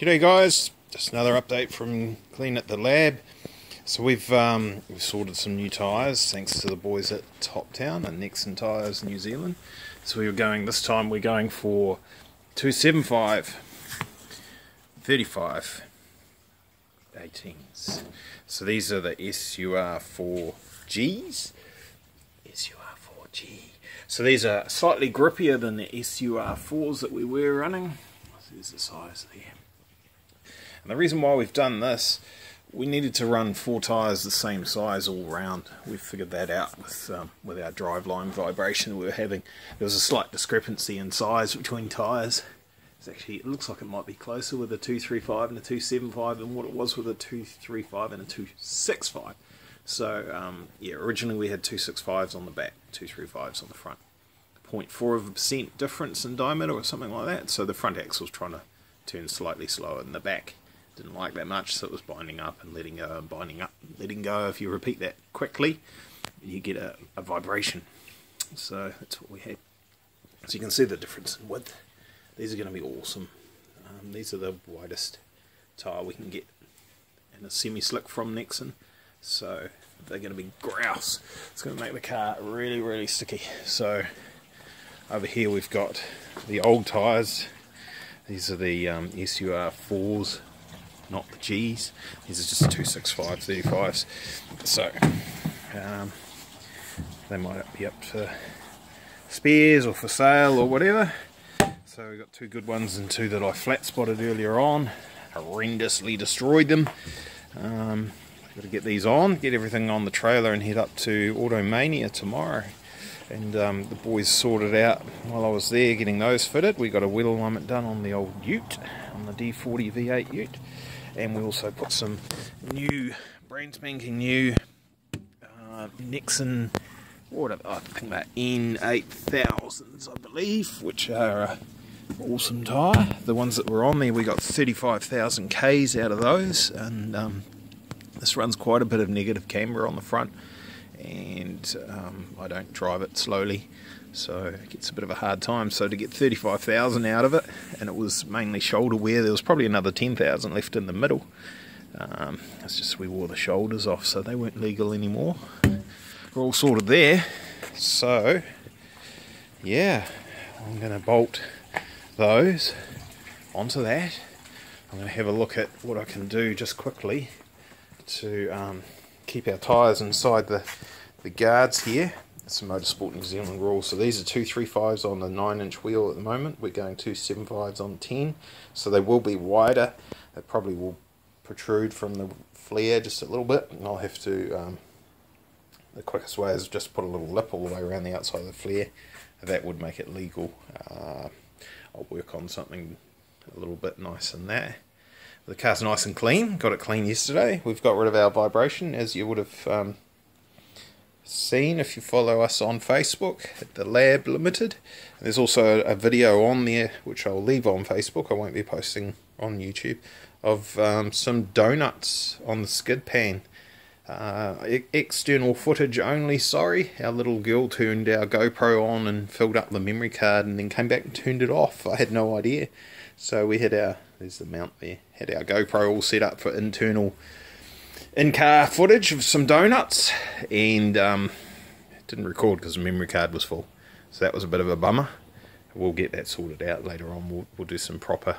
G'day guys, just another update from Clean at the Lab. So we've sorted some new tyres thanks to the boys at Top Town and Nexen Tires New Zealand. So this time we're going for 275 35 18s. So these are the SUR4Gs. SUR4G. So these are slightly grippier than the SUR4s that we were running. There's the size there. And the reason why we've done this, we needed to run four tyres the same size all round. We figured that out with our driveline vibration we were having. There was a slight discrepancy in size between tyres. It looks like it might be closer with a 235 and a 275 than what it was with a 235 and a 265. So yeah, originally we had 265s on the back, 235s on the front. 0.4% difference in diameter or something like that, so the front axle's trying to turn slightly slower than the back. Didn't like that much, so it was binding up and letting go and binding up and letting go. If you repeat that quickly, you get a vibration. So that's what we had. So you can see the difference in width. These are going to be awesome. These are the widest tyre we can get in a semi-slick from Nexen. So they're going to be grouse. It's going to make the car really, really sticky. So over here we've got the old tyres. These are the SUR4s, not the Gs. These are just 265 35s. So they might be up for spares or for sale or whatever. So we've got two good ones and two that I flat spotted earlier on. Horrendously destroyed them. Got to get these on, get everything on the trailer and head up to Auto Mania tomorrow. And the boys sorted out while I was there getting those fitted. We got a wheel alignment done on the old ute, on the D40 V8 ute. And we also put some new, brand spanking new Nexen, I think they're N8000s, I believe, which are an awesome tyre. The ones that were on there, we got 35,000 Ks out of those. And this runs quite a bit of negative camber on the front. And I don't drive it slowly, so it gets a bit of a hard time. So to get 35,000 out of it, and it was mainly shoulder wear, there was probably another 10,000 left in the middle. It's just we wore the shoulders off, so they weren't legal anymore. We're all sorted there. So yeah, I'm going to bolt those onto that. I'm going to have a look at what I can do just quickly to keep our tyres inside the guards here. It's the Motorsport New Zealand rule. So these are 235s on the 9-inch wheel at the moment. We're going 275s on 10. So they will be wider. They probably will protrude from the flare just a little bit. And I'll have to, the quickest way is just put a little lip all the way around the outside of the flare. That would make it legal. I'll work on something a little bit nice in that. The car's nice and clean, got it clean yesterday. We've got rid of our vibration, as you would have seen if you follow us on Facebook at The Lab Limited. And there's also a video on there, which I'll leave on Facebook, I won't be posting on YouTube, of some donuts on the skid pan. External footage only, sorry. Our little girl turned our GoPro on and filled up the memory card and then came back and turned it off. I had no idea. So we had our, there's the mount there, had our GoPro all set up for internal in-car footage of some donuts, and didn't record because the memory card was full. So that was a bit of a bummer. We'll get that sorted out later on. We'll do some proper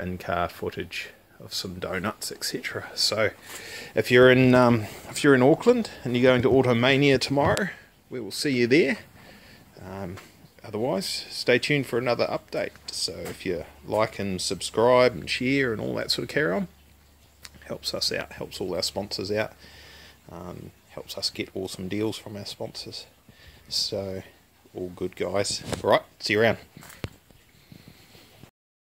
in-car footage of some donuts, etc. So if you're in Auckland and you're going to Auto Mania tomorrow, we will see you there. Otherwise, stay tuned for another update. So if you like and subscribe and share and all that sort of carry on, helps us out, helps all our sponsors out, helps us get awesome deals from our sponsors. So all good guys. All right, see you around.